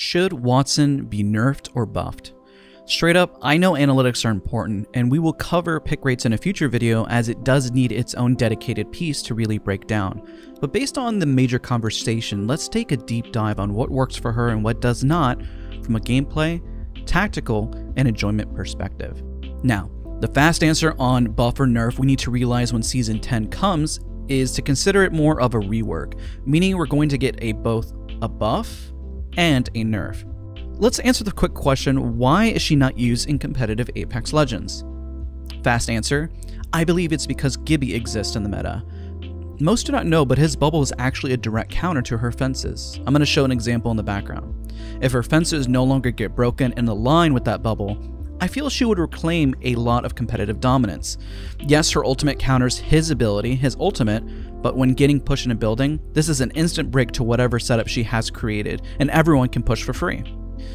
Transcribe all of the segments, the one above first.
Should Wattson be nerfed or buffed? Straight up, I know analytics are important, and we will cover pick rates in a future video as it does need its own dedicated piece to really break down. But based on the major conversation, let's take a deep dive on what works for her and what does not from a gameplay, tactical, and enjoyment perspective. Now, the fast answer on buff or nerf we need to realize when Season 10 comes is to consider it more of a rework, meaning we're going to get both a buff and a nerf. Let's answer the quick question, why is she not used in competitive Apex Legends? Fast answer, I believe it's because Gibby exists in the meta. Most do not know, but his bubble is actually a direct counter to her fences. I'm going to show an example in the background. If her fences no longer get broken and align with that bubble, I feel she would reclaim a lot of competitive dominance. Yes, her ultimate counters his ability, his ultimate, but when getting pushed in a building, this is an instant break to whatever setup she has created, and everyone can push for free.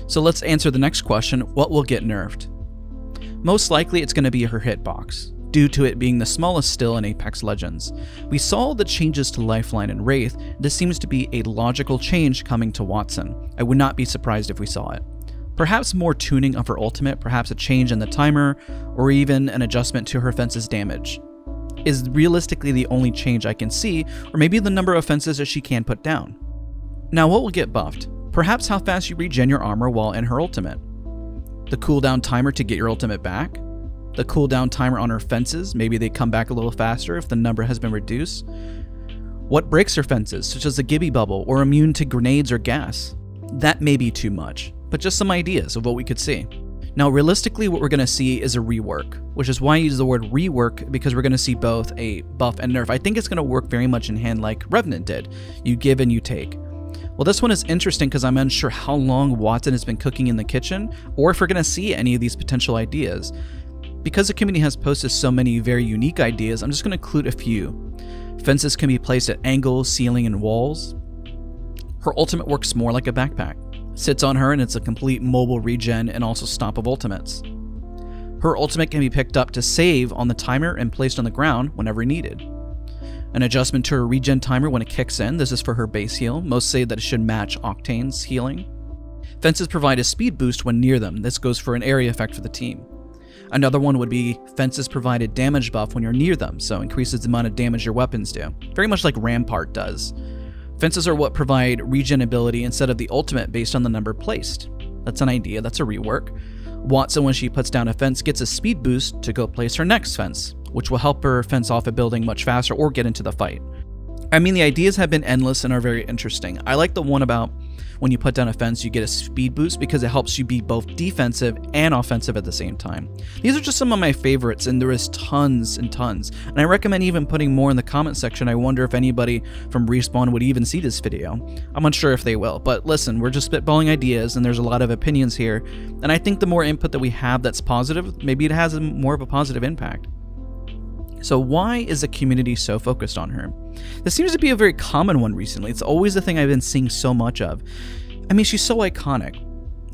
So let's answer the next question, what will get nerfed? Most likely it's going to be her hitbox, due to it being the smallest still in Apex Legends. We saw the changes to Lifeline and Wraith, this seems to be a logical change coming to Wattson. I would not be surprised if we saw it. Perhaps more tuning of her ultimate, perhaps a change in the timer, or even an adjustment to her fences damage is realistically the only change I can see, or maybe the number of fences that she can put down. Now what will get buffed? Perhaps how fast you regen your armor while in her ultimate. The cooldown timer to get your ultimate back. The cooldown timer on her fences, maybe they come back a little faster if the number has been reduced. What breaks her fences, such as the Gibby bubble or immune to grenades or gas? That may be too much, but just some ideas of what we could see. Now realistically what we're going to see is a rework, which is why I use the word rework, because we're going to see both a buff and nerf. I think it's going to work very much in hand like Revenant did. You give and you take. Well, this one is interesting because I'm unsure how long Wattson has been cooking in the kitchen or if we're going to see any of these potential ideas. Because the community has posted so many very unique ideas, I'm just going to include a few. Fences can be placed at angles, ceiling, and walls. Her ultimate works more like a backpack. Sits on her and it's a complete mobile regen and also stop of ultimates. Her ultimate can be picked up to save on the timer and placed on the ground whenever needed. An adjustment to her regen timer when it kicks in, this is for her base heal, most say that it should match Octane's healing. Fences provide a speed boost when near them, this goes for an area effect for the team. Another one would be fences provide a damage buff when you're near them, so increases the amount of damage your weapons do, very much like Rampart does. Fences are what provide regen ability instead of the ultimate based on the number placed. That's an idea, that's a rework. Wattson, when she puts down a fence, gets a speed boost to go place her next fence, which will help her fence off a building much faster or get into the fight. I mean, the ideas have been endless and are very interesting. I like the one about when you put down a fence, you get a speed boost because it helps you be both defensive and offensive at the same time. These are just some of my favorites, and there is tons and tons. And I recommend even putting more in the comment section. I wonder if anybody from Respawn would even see this video. I'm unsure if they will, but listen, we're just spitballing ideas, and there's a lot of opinions here. And I think the more input that we have that's positive, maybe it has more of a positive impact. So why is the community so focused on her? This seems to be a very common one recently. It's always the thing I've been seeing so much of. I mean, she's so iconic.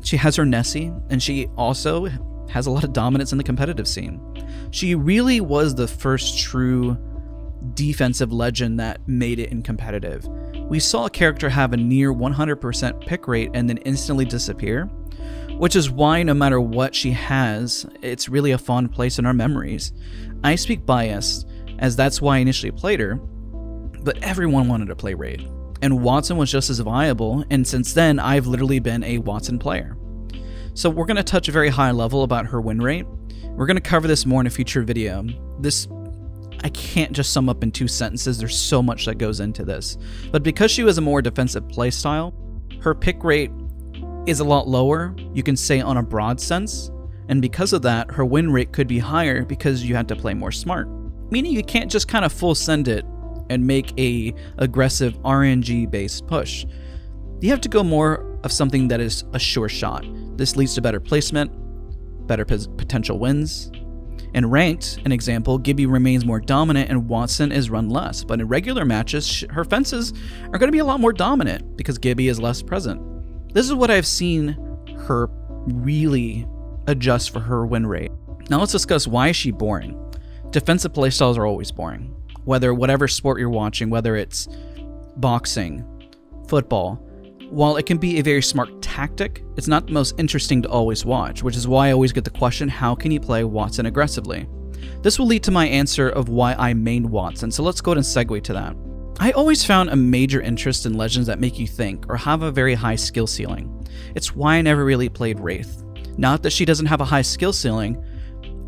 She has her Nessie, and she also has a lot of dominance in the competitive scene. She really was the first true defensive legend that made it in competitive. We saw a character have a near 100% pick rate and then instantly disappear, which is why no matter what she has, it's really a fond place in our memories. I speak biased, as that's why I initially played her, but everyone wanted to play Wraith, and Wattson was just as viable, and since then I've literally been a Wattson player. So we're going to touch a very high level about her win rate. We're going to cover this more in a future video. This I can't just sum up in 2 sentences, there's so much that goes into this. But because she was a more defensive playstyle, her pick rate is a lot lower, you can say on a broad sense, and because of that, her win rate could be higher because you had to play more smart. Meaning you can't just kind of full send it and make a aggressive RNG based push. You have to go more of something that is a sure shot. This leads to better placement, better potential wins. In ranked, an example, Gibby remains more dominant and Wattson is run less, but in regular matches, her fences are going to be a lot more dominant because Gibby is less present. This is what I've seen her really adjust for her win rate. Now let's discuss why is she boring. Defensive playstyles are always boring. Whether whatever sport you're watching, whether it's boxing, football, While it can be a very smart tactic, it's not the most interesting to always watch, which is why I always get the question, how can you play Wattson aggressively? This will lead to my answer of why I mained Wattson, so let's go ahead and segue to that. I always found a major interest in Legends that make you think or have a very high skill ceiling. It's why I never really played Wraith. Not that she doesn't have a high skill ceiling,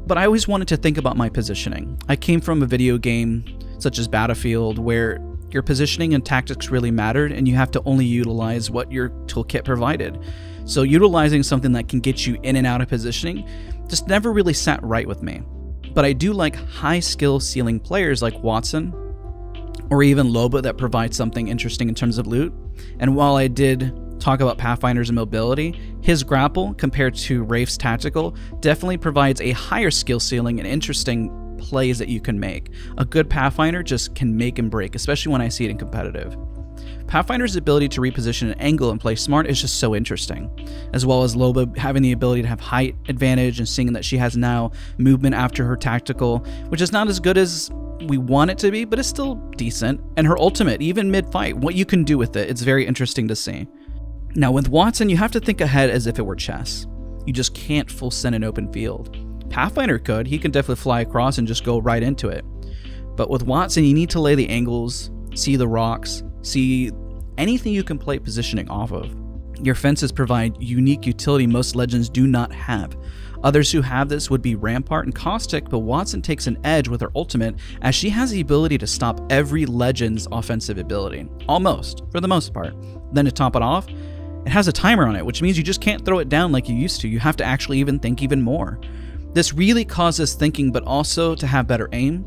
but I always wanted to think about my positioning. I came from a video game such as Battlefield where your positioning and tactics really mattered and you have to only utilize what your toolkit provided. So utilizing something that can get you in and out of positioning just never really sat right with me. But I do like high skill ceiling players like Wattson or even Loba that provides something interesting in terms of loot. And while I did talk about Pathfinder's mobility, his grapple compared to Wraith's tactical definitely provides a higher skill ceiling and interesting plays that you can make. A good Pathfinder just can make and break, especially when I see it in competitive. Pathfinder's ability to reposition an angle and play smart is just so interesting, as well as Loba having the ability to have height advantage and seeing that she has now movement after her tactical, which is not as good as we want it to be, but it's still decent. And her ultimate, even mid-fight, what you can do with it, it's very interesting to see. Now with Wattson, you have to think ahead as if it were chess. You just can't full send an open field. Pathfinder could, he can definitely fly across and just go right into it. But with Wattson, you need to lay the angles, see the rocks, see anything you can play positioning off of. Your fences provide unique utility most Legends do not have. Others who have this would be Rampart and Caustic, but Wattson takes an edge with her ultimate as she has the ability to stop every Legend's offensive ability. Almost, for the most part. Then to top it off, it has a timer on it, which means you just can't throw it down like you used to. You have to actually even think even more. This really causes thinking, but also to have better aim,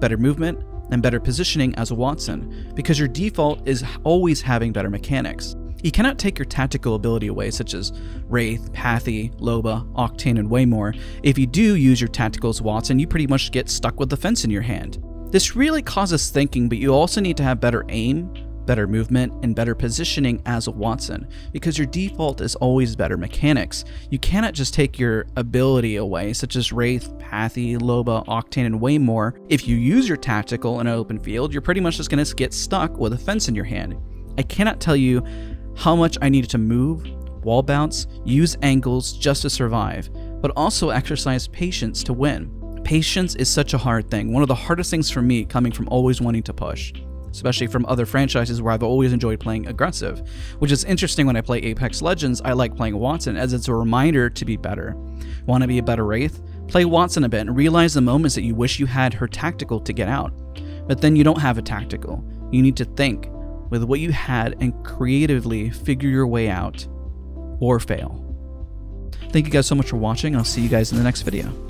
better movement, and better positioning as a Wattson, because your default is always having better mechanics. You cannot take your tactical ability away, such as Wraith, Pathy, Loba, Octane, and way more. If you do use your tactical as Wattson, you pretty much get stuck with the fence in your hand. This really causes thinking, but you also need to have better aim, better movement, and better positioning as a Wattson, because your default is always better mechanics. You cannot just take your ability away, such as Wraith, Pathy, Loba, Octane, and way more. If you use your tactical in an open field, you're pretty much just going to get stuck with a fence in your hand. I cannot tell you how much I needed to move, wall bounce, use angles just to survive, but also exercise patience to win. Patience is such a hard thing, one of the hardest things for me coming from always wanting to push, especially from other franchises where I've always enjoyed playing aggressive, which is interesting. When I play Apex Legends, I like playing Wattson as it's a reminder to be better. Want to be a better Wraith? Play Wattson a bit and realize the moments that you wish you had her tactical to get out, but then you don't have a tactical. You need to think with what you had and creatively figure your way out or fail. Thank you guys so much for watching, and I'll see you guys in the next video.